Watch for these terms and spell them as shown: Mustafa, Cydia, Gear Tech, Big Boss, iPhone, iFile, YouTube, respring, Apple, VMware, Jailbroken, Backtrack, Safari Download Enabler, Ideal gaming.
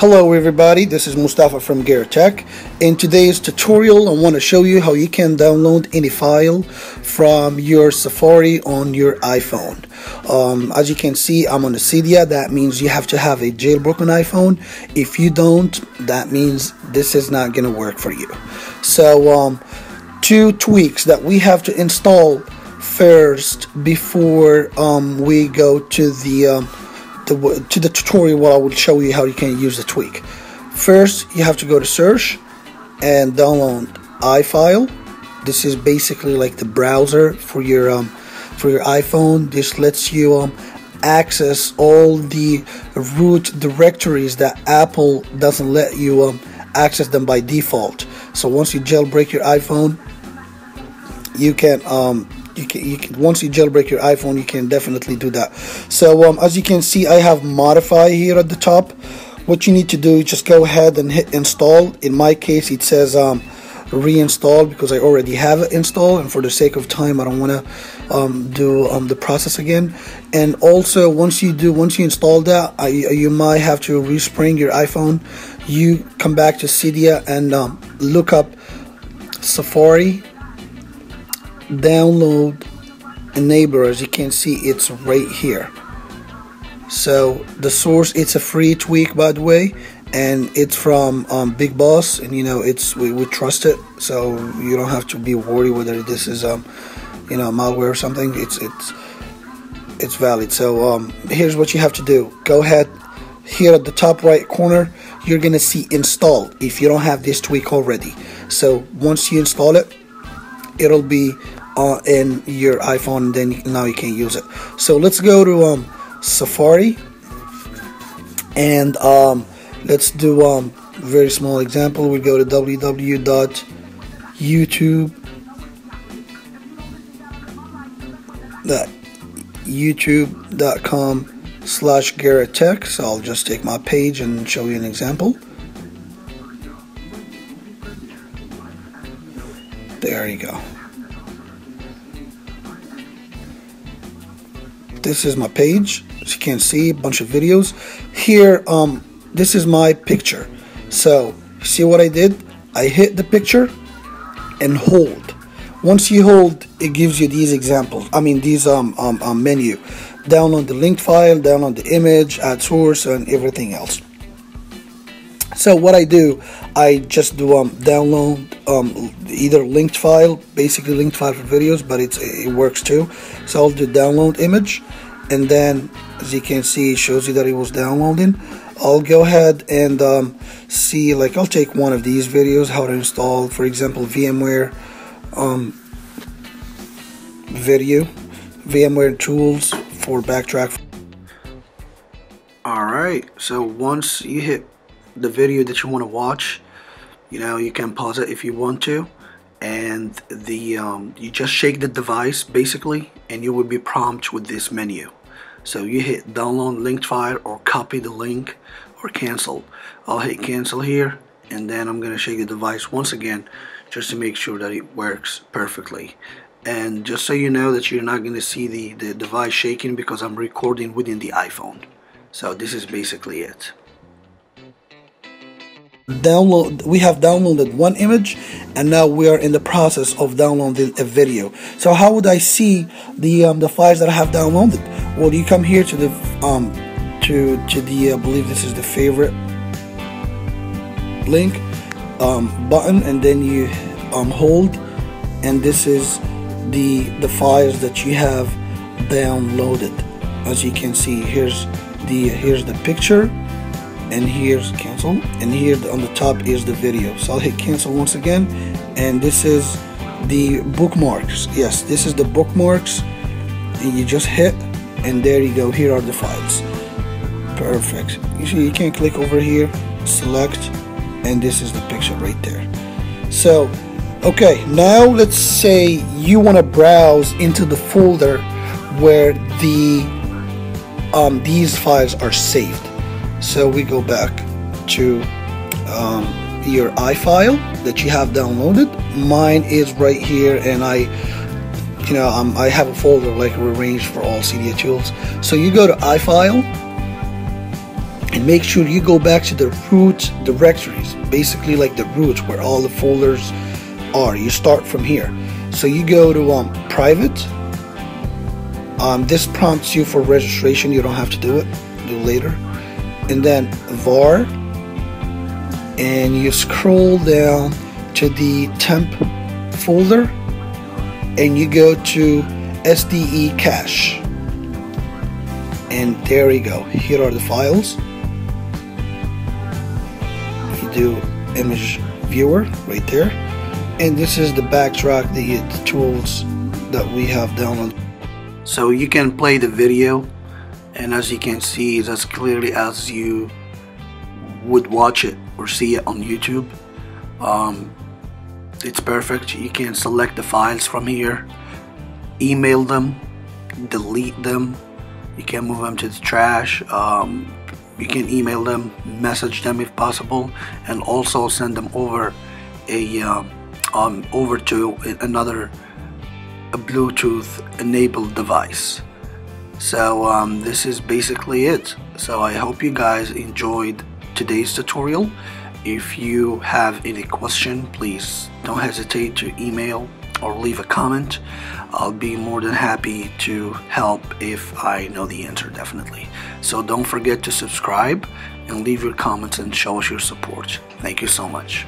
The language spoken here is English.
Hello everybody, this is Mustafa from Gear Tech. In today's tutorial I want to show you how you can download any file from your Safari on your iPhone. As you can see, I'm on a Cydia. That means you have to have a jailbroken iPhone. If you don't, that means this is not going to work for you. So two tweaks that we have to install first before we go to the tutorial where I will show you how you can use the tweak. First, you have to go to search and download iFile. This is basically like the browser for your iPhone. This lets you access all the root directories that Apple doesn't let you access them by default. So once you jailbreak your iPhone, you can definitely do that. So as you can see, I have modify here at the top. What you need to do is just go ahead and hit install. In my case, it says reinstall because I already have it installed, and for the sake of time I don't want to do the process again. And also once you install that, you might have to respring your iPhone. You come back to Cydia and look up Safari Download Enabler. As you can see, it's right here. So the source, it's a free tweak by the way, and it's from Big Boss, and you know, we trust it, so you don't have to be worried whether this is you know, malware or something. It's valid. So here's what you have to do. Go ahead here at the top right corner, you're gonna see install if you don't have this tweak already. So once you install it, it'll be in your iPhone, and then now you can use it. So let's go to Safari, and let's do a very small example. We go to www.youtube.com/GaraTeq. So I'll just take my page and show you an example. There you go. This is my page. As you can see, a bunch of videos here. This is my picture. So see what I did? I hit the picture and hold. Once you hold, it gives you these examples. I mean these menu. Download the linked file, download the image, add source, and everything else. So what I do, I just do download either linked file, basically linked file for videos, but it works too. So I'll do download image, and then as you can see, it shows you that it was downloading. I'll go ahead and see, like I'll take one of these videos, how to install, for example, VMware video, VMware tools for Backtrack. All right, so once you hit the video that you want to watch, you know, you can pause it if you want to, and the you just shake the device basically, and you will be prompted with this menu. So you hit download linked file, or copy the link, or cancel. I'll hit cancel here, and then I'm gonna shake the device once again just to make sure that it works perfectly. And just so you know that you're not gonna see the device shaking because I'm recording within the iPhone. So this is basically it. We have downloaded one image, and now we are in the process of downloading a video. So how would I see the files that I have downloaded? Well, you come here to the I believe this is the favorite link button, and then you hold, and this is the files that you have downloaded. As you can see, here's the picture, and here's cancel, and here on the top is the video. So I'll hit cancel once again, and this is the bookmarks. Yes, this is the bookmarks, and you just hit, and there you go, here are the files. Perfect. You see, you can click over here, select, and this is the picture right there. So okay, now let's say you want to browse into the folder where the these files are saved. So we go back to your iFile that you have downloaded. Mine is right here, and I have a folder like rearranged for all Cydia tools. So you go to iFile, and make sure you go back to the root directories, basically like the roots where all the folders are. You start from here. So you go to private. This prompts you for registration. You don't have to do it, do later. And then var, and you scroll down to the temp folder and you go to SDE cache, and there you go, here are the files. You do image viewer right there, and this is the Backtrack, the tools that we have downloaded. So you can play the video, and as you can see, it's as clearly as you would watch it or see it on YouTube. It's perfect. You can select the files from here, email them, delete them, you can move them to the trash, you can email them, message them if possible, and also send them over a over to another Bluetooth enabled device. So this is basically it. So I hope you guys enjoyed today's tutorial. If you have any question, please don't hesitate to email or leave a comment. I'll be more than happy to help if I know the answer, definitely. So don't forget to subscribe and leave your comments and show us your support. Thank you so much.